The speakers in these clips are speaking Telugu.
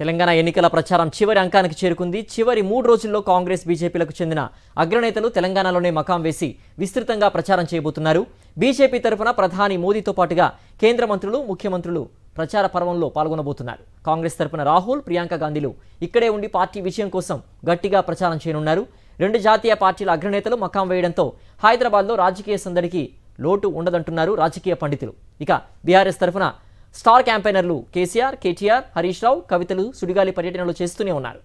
తెలంగాణ ఎన్నికల ప్రచారం చివరి అంకానికి చేరుకుంది. చివరి 3 రోజుల్లో కాంగ్రెస్ బీజేపీలకు చెందిన అగ్రనేతలు తెలంగాణలోనే మకాం వేసి విస్తృతంగా ప్రచారం చేయబోతున్నారు. బీజేపీ తరపున ప్రధాని మోదీతో పాటుగా కేంద్ర మంత్రులు, ముఖ్యమంత్రులు ప్రచార పర్వంలో పాల్గొనబోతున్నారు. కాంగ్రెస్ తరపున రాహుల్, ప్రియాంక గాంధీలు ఇక్కడే ఉండి పార్టీ విజయం కోసం గట్టిగా ప్రచారం చేయనున్నారు. రెండు జాతీయ పార్టీల అగ్రనేతలు మకాం వేయడంతో హైదరాబాద్లో రాజకీయ సందడికి లోటు ఉండదంటున్నారు రాజకీయ పండితులు. ఇక బీఆర్ఎస్ తరపున స్టార్ క్యాంపెయినర్లు కేసీఆర్, కేటీఆర్, హరీష్ రావు, కవితలు సుడిగాలి పర్యటనలు చేస్తూనే ఉన్నారు.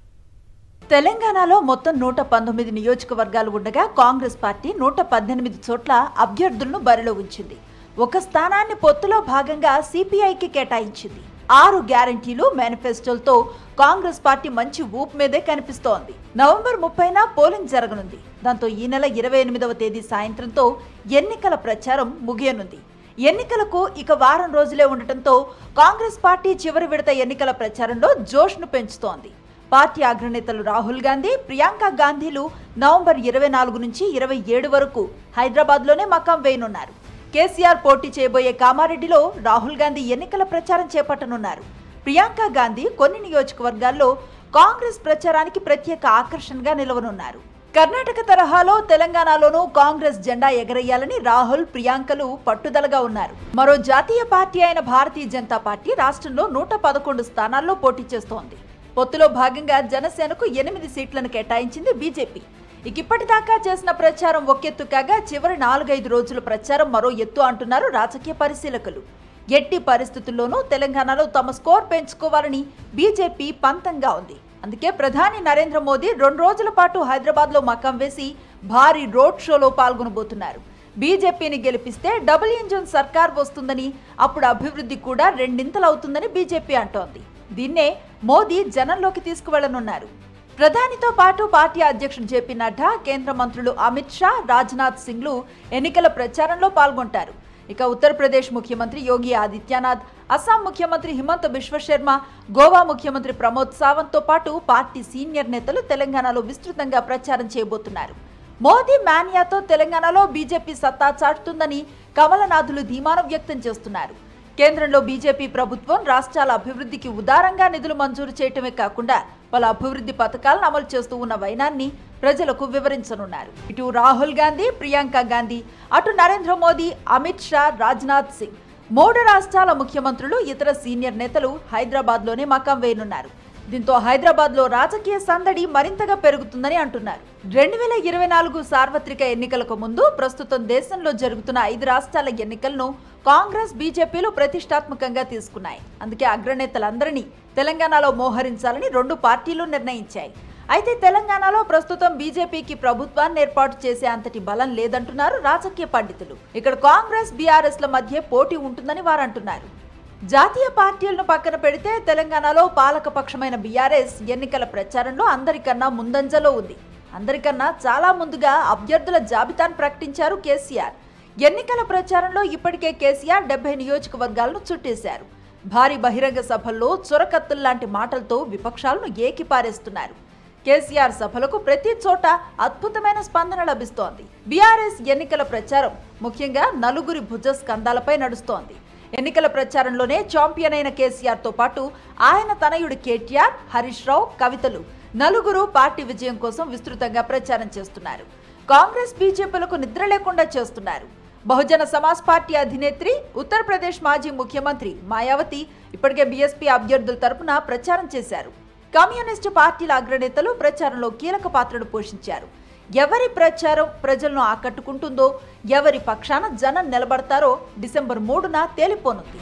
తెలంగాణలో మొత్తం 119 నియోజకవర్గాలు ఉండగా కాంగ్రెస్ పార్టీ 118 చోట్ల అభ్యర్థులను బరిలో ఉంచింది. ఒక స్థానాన్ని పొత్తులో భాగంగా సిపిఐకి కేటాయించింది. 6 గ్యారంటీలు, మేనిఫెస్టోలతో కాంగ్రెస్ పార్టీ మంచి ఊపు మీదే కనిపిస్తోంది. నవంబర్ 30న పోలింగ్ జరగనుంది. దాంతో ఈ నెల 28వ తేదీ సాయంత్రంతో ఎన్నికల ప్రచారం ముగియనుంది. ఎన్నికలకు ఇక వారం రోజులే ఉండటంతో కాంగ్రెస్ పార్టీ చివరి విడత ఎన్నికల ప్రచారంలో జోష్ను పెంచుతోంది. పార్టీ అగ్రనేతలు రాహుల్ గాంధీ, ప్రియాంక గాంధీలు నవంబర్ 24 నుంచి 27 వరకు హైదరాబాద్లోనే మకాం వేయనున్నారు. కేసీఆర్ పోటీ చేయబోయే కామారెడ్డిలో రాహుల్ గాంధీ ఎన్నికల ప్రచారం చేపట్టనున్నారు. ప్రియాంక గాంధీ కొన్ని నియోజకవర్గాల్లో కాంగ్రెస్ ప్రచారానికి ప్రత్యేక ఆకర్షణగా నిలవనున్నారు. కర్ణాటక తరహాలో తెలంగాణలోనూ కాంగ్రెస్ జెండా ఎగరేయాలని రాహుల్, ప్రియాంకలు పట్టుదలగా ఉన్నారు. మరో జాతీయ పార్టీ అయిన భారతీయ జనతా పార్టీ రాష్ట్రంలో 111 స్థానాల్లో పోటీ చేస్తోంది. పొత్తులో భాగంగా జనసేనకు 8 సీట్లను కేటాయించింది బీజేపీ. ఇక ఇప్పటిదాకా చేసిన ప్రచారం ఒకెత్తు కాగా చివరి 4-5 రోజుల ప్రచారం మరో ఎత్తు అంటున్నారు రాజకీయ పరిశీలకులు. ఎట్టి పరిస్థితుల్లోనూ తెలంగాణలో తమ స్కోర్ పెంచుకోవాలని బీజేపీ పంతంగా ఉంది. అందుకే ప్రధాని నరేంద్ర మోదీ 2 రోజుల పాటు హైదరాబాద్లో మకాం వేసి భారీ రోడ్ షోలో పాల్గొనబోతున్నారు. బీజేపీని గెలిపిస్తే డబుల్ ఇంజన్ సర్కార్ వస్తుందని, అప్పుడు అభివృద్ధి కూడా 2 రెట్టింతలవుతుందని బీజేపీ అంటోంది. దీన్నే మోదీ జనంలోకి తీసుకువెళ్లనున్నారు. ప్రధానితో పాటు పార్టీ అధ్యక్షుడు జేపీ నడ్డా, కేంద్ర మంత్రులు అమిత్ షా, రాజ్నాథ్ సింగ్లు ఎన్నికల ప్రచారంలో పాల్గొంటారు. ఇక ఉత్తరప్రదేశ్ ముఖ్యమంత్రి యోగి ఆదిత్యనాథ్, అస్సాం ముఖ్యమంత్రి హిమంత బిశ్వ శర్మ, గోవా ముఖ్యమంత్రి ప్రమోద్ సావంత్ తో పాటు పార్టీ సీనియర్ నేతలు తెలంగాణలో విస్తృతంగా ప్రచారం చేయబోతున్నారు. మోదీ మాన్యాతో తెలంగాణలో బీజేపీ సత్తా చాటుతుందని కమలనాథులు ధీమానం వ్యక్తం చేస్తున్నారు. కేంద్రంలో బీజేపీ ప్రభుత్వం రాష్ట్రాల అభివృద్ధికి ఉదారంగా నిధులు మంజూరు చేయటమే కాకుండా పలు అభివృద్ధి పథకాలను అమలు చేస్తూ ఉన్న వైనాన్ని ప్రజలకు వివరించనున్నారు. ఇటు రాహుల్ గాంధీ, ప్రియాంక గాంధీ, అటు నరేంద్ర మోదీ, అమిత్ షా, రాజ్నాథ్ సింగ్ 3 రాష్ట్రాల ముఖ్యమంత్రులు, ఇతర సీనియర్ నేతలు హైదరాబాద్లోనే మకాం వేయనున్నారు. దీంతో హైదరాబాద్లో రాజకీయ సందడి మరింతగా పెరుగుతుందని అంటున్నారు. 2024 సార్వత్రిక ఎన్నికలకు ముందు ప్రస్తుతం దేశంలో జరుగుతున్న 5 రాష్ట్రాల ఎన్నికలను కాంగ్రెస్, బీజేపీలు ప్రతిష్టాత్మకంగా తీసుకున్నాయి. అందుకే అగ్రనేతలందరినీ తెలంగాణలో మోహరించాలని 2 పార్టీలు నిర్ణయించాయి. అయితే తెలంగాణలో ప్రస్తుతం బీజేపీకి ప్రభుత్వాన్ని ఏర్పాటు చేసే అంతటి బలం లేదంటున్నారు రాజకీయ పండితులు. ఇక్కడ కాంగ్రెస్, బీఆర్ఎస్ల మధ్య పోటీ ఉంటుందని వారు అంటున్నారు. జాతీయ పార్టీలను పక్కన పెడితే తెలంగాణలో పాలకపక్షమైన బీఆర్ఎస్ ఎన్నికల ప్రచారంలో అందరికన్నా ముందంజలో ఉంది. అందరికన్నా చాలా ముందుగా అభ్యర్థుల జాబితాను ప్రకటించారు కేసీఆర్. ఎన్నికల ప్రచారంలో ఇప్పటికే కేసీఆర్ 70 నియోజకవర్గాలను చుట్టేశారు. భారీ బహిరంగ సభల్లో చొరకత్తుల్లాంటి మాటలతో విపక్షాలను ఏకిపారేస్తున్నారు. కేసీఆర్ సభలకు ప్రతి చోట అద్భుతమైన స్పందన లభిస్తోంది. బీఆర్ఎస్ ఎన్నికల ప్రచారం ముఖ్యంగా నలుగురి భుజ స్కంధాలపై నడుస్తోంది. ఎన్నికల ప్రచారంలోనే ఛాంపియన్ అయిన కేసీఆర్తో పాటు ఆయన తనయుడు కేటీఆర్, హరీష్ రావు, కవితలు నలుగురు పార్టీ విజయం కోసం విస్తృతంగా ప్రచారం చేస్తున్నారు. కాంగ్రెస్, బీజేపీలకు నిద్ర లేకుండా చేస్తున్నారు. బహుజన సమాజ్ పార్టీ అధినేత్రి, ఉత్తరప్రదేశ్ మాజీ ముఖ్యమంత్రి మాయావతి ఇప్పటికే బీఎస్పీ అభ్యర్థుల తరపున ప్రచారం చేశారు. కమ్యూనిస్టు పార్టీల అగ్రనేతలు ప్రచారంలో కీలక పాత్రను పోషించారు. ఎవరి ప్రచారం ప్రజలను ఆకట్టుకుంటుందో, ఎవరి పక్షాన జనం నిలబడతారో డిసెంబర్ 3న తేలిపోనుంది.